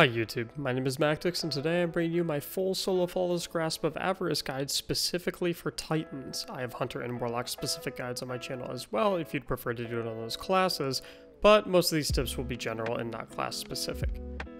Hi YouTube, my name is Mactics, and today I bring you my full solo Flawless Grasp of Avarice guide specifically for Titans. I have Hunter and Warlock specific guides on my channel as well if you'd prefer to do it on those classes, but most of these tips will be general and not class specific.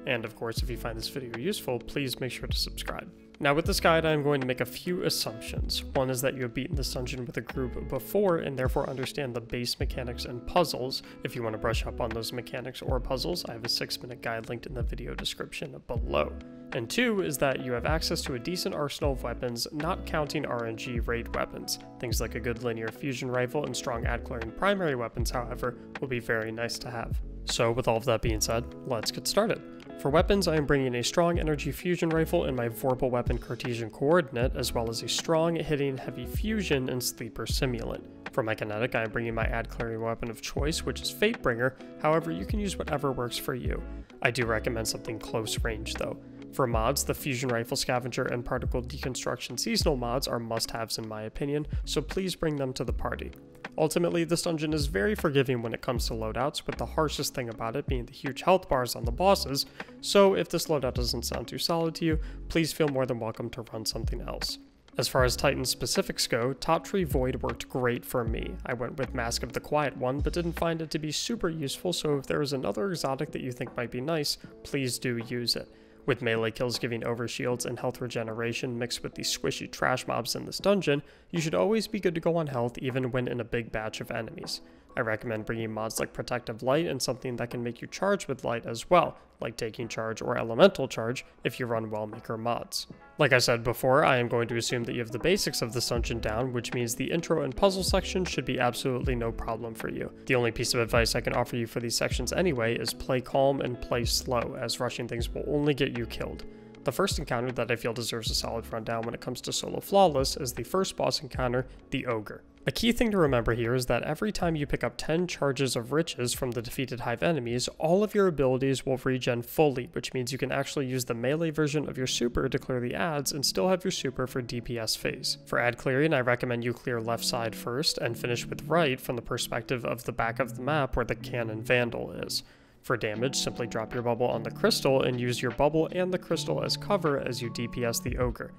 And of course, if you find this video useful, please make sure to subscribe. Now with this guide, I'm going to make a few assumptions. One is that you have beaten this dungeon with a group before and therefore understand the base mechanics and puzzles. If you want to brush up on those mechanics or puzzles, I have a 6-minute guide linked in the video description below. And two is that you have access to a decent arsenal of weapons, not counting RNG raid weapons. Things like a good linear fusion rifle and strong ad-clearing primary weapons, however, will be very nice to have. So with all of that being said, let's get started. For weapons, I am bringing a strong energy fusion rifle and my Vorpal Weapon Cartesian Coordinate, as well as a strong hitting heavy fusion and Sleeper Simulant. For my kinetic, I am bringing my ad-clearing weapon of choice, which is Fatebringer, however you can use whatever works for you. I do recommend something close range though. For mods, the Fusion Rifle Scavenger and Particle Deconstruction seasonal mods are must-haves in my opinion, so please bring them to the party. Ultimately, this dungeon is very forgiving when it comes to loadouts, with the harshest thing about it being the huge health bars on the bosses, so if this loadout doesn't sound too solid to you, please feel more than welcome to run something else. As far as Titan specifics go, Top Tree Void worked great for me. I went with Mask of the Quiet One, but didn't find it to be super useful, so if there is another exotic that you think might be nice, please do use it. With melee kills giving over shields and health regeneration mixed with the squishy trash mobs in this dungeon, you should always be good to go on health even when in a big batch of enemies. I recommend bringing mods like Protective Light and something that can make you charge with light as well, like Taking Charge or Elemental Charge if you run Wellmaker mods. Like I said before, I am going to assume that you have the basics of this dungeon down, which means the intro and puzzle section should be absolutely no problem for you. The only piece of advice I can offer you for these sections anyway is play calm and play slow, as rushing things will only get you killed. The first encounter that I feel deserves a solid rundown when it comes to solo Flawless is the first boss encounter, the Ogre. A key thing to remember here is that every time you pick up 10 charges of riches from the defeated hive enemies, all of your abilities will regen fully, which means you can actually use the melee version of your super to clear the adds and still have your super for DPS phase. For ad clearing, I recommend you clear left side first and finish with right from the perspective of the back of the map where the cannon vandal is. For damage, simply drop your bubble on the crystal and use your bubble and the crystal as cover as you DPS the Ogre.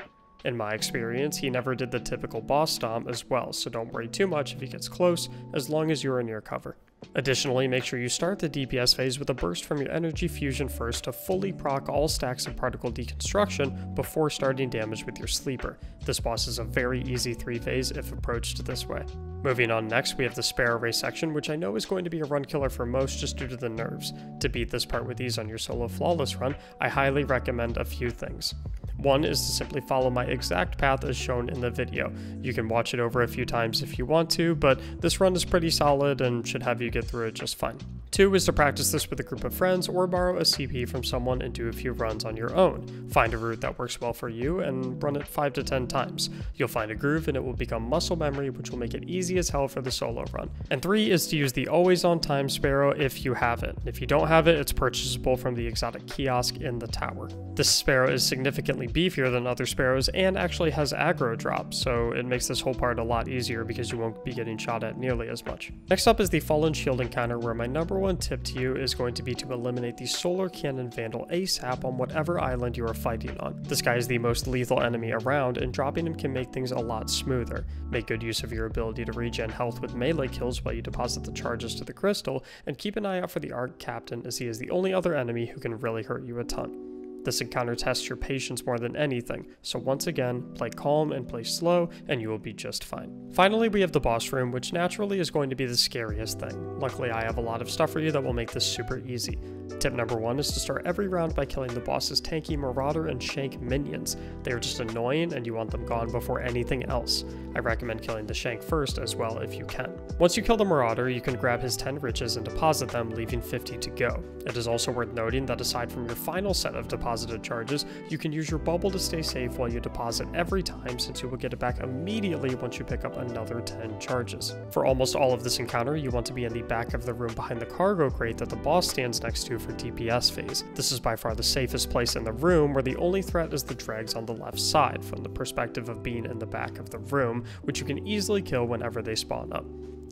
In my experience, he never did the typical boss stomp as well, so don't worry too much if he gets close, as long as you are near cover. Additionally, make sure you start the DPS phase with a burst from your energy fusion first to fully proc all stacks of particle deconstruction before starting damage with your sleeper. This boss is a very easy 3-phase if approached this way. Moving on next, we have the Spire Arae section, which I know is going to be a run killer for most just due to the nerves. To beat this part with ease on your solo Flawless run, I highly recommend a few things. One is to simply follow my exact path as shown in the video. You can watch it over a few times if you want to, but this run is pretty solid and should have you get through it just fine. Two is to practice this with a group of friends or borrow a CP from someone and do a few runs on your own. Find a route that works well for you and run it 5 to 10 times. You'll find a groove and it will become muscle memory, which will make it easy as hell for the solo run. And three is to use the Always On Time Sparrow if you have it. If you don't have it, it's purchasable from the Exotic Kiosk in the Tower. This Sparrow is significantly beefier than other sparrows and actually has aggro drops, so it makes this whole part a lot easier because you won't be getting shot at nearly as much. Next up is the Fallen Shield encounter, where my number one tip to you is going to be to eliminate the Solar Cannon Vandal ASAP on whatever island you are fighting on. This guy is the most lethal enemy around, and dropping him can make things a lot smoother. Make good use of your ability to regen health with melee kills while you deposit the charges to the crystal, and keep an eye out for the Arc Captain, as he is the only other enemy who can really hurt you a ton. This encounter tests your patience more than anything, so once again, play calm and play slow and you will be just fine. Finally, we have the boss room, which naturally is going to be the scariest thing. Luckily, I have a lot of stuff for you that will make this super easy. Tip number one is to start every round by killing the boss's tanky Marauder and Shank minions. They are just annoying and you want them gone before anything else. I recommend killing the Shank first as well if you can. Once you kill the Marauder, you can grab his 10 riches and deposit them, leaving 50 to go. It is also worth noting that aside from your final set of deposited charges, you can use your bubble to stay safe while you deposit every time, since you will get it back immediately once you pick up another 10 charges. For almost all of this encounter, you want to be in the back of the room behind the cargo crate that the boss stands next to for DPS phase. This is by far the safest place in the room, where the only threat is the dregs on the left side from the perspective of being in the back of the room, which you can easily kill whenever they spawn up.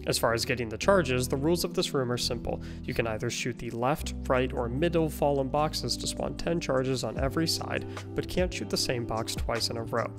As far as getting the charges, the rules of this room are simple. You can either shoot the left, right, or middle fallen boxes to spawn 10 charges on every side, but can't shoot the same box twice in a row.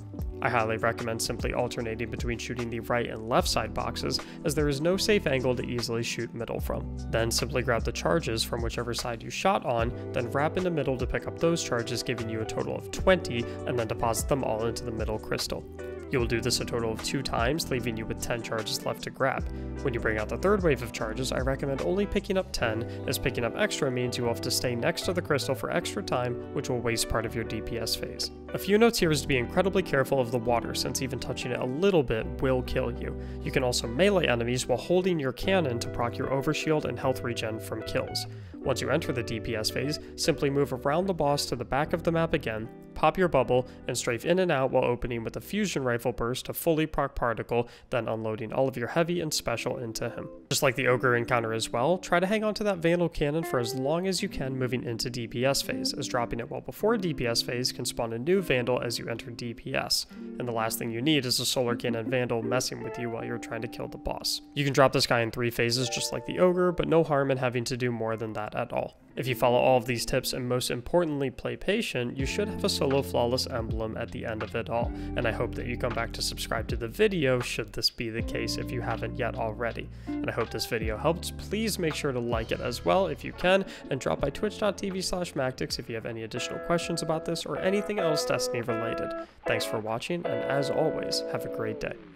I highly recommend simply alternating between shooting the right and left side boxes, as there is no safe angle to easily shoot middle from. Then simply grab the charges from whichever side you shot on, then wrap into middle to pick up those charges, giving you a total of 20, and then deposit them all into the middle crystal. You will do this a total of 2 times, leaving you with 10 charges left to grab. When you bring out the third wave of charges, I recommend only picking up 10, as picking up extra means you will have to stay next to the crystal for extra time, which will waste part of your DPS phase. A few notes here is to be incredibly careful of the water, since even touching it a little bit will kill you. You can also melee enemies while holding your cannon to proc your overshield and health regen from kills. Once you enter the DPS phase, simply move around the boss to the back of the map again, pop your bubble, and strafe in and out while opening with a fusion rifle burst to fully proc Particle, then unloading all of your heavy and special into him. Just like the ogre encounter as well, try to hang on to that Vandal cannon for as long as you can moving into DPS phase, as dropping it well before DPS phase can spawn a new Vandal as you enter DPS, and the last thing you need is a solar cannon Vandal messing with you while you're trying to kill the boss. You can drop this guy in 3 phases just like the ogre, but no harm in having to do more than that at all. If you follow all of these tips and most importantly play patient, you should have a solo flawless emblem at the end of it all, and I hope that you come back to subscribe to the video should this be the case if you haven't yet already. And I hope this video helped. Please make sure to like it as well if you can, and drop by twitch.tv/Mactics if you have any additional questions about this or anything else Destiny related. Thanks for watching, and as always, have a great day.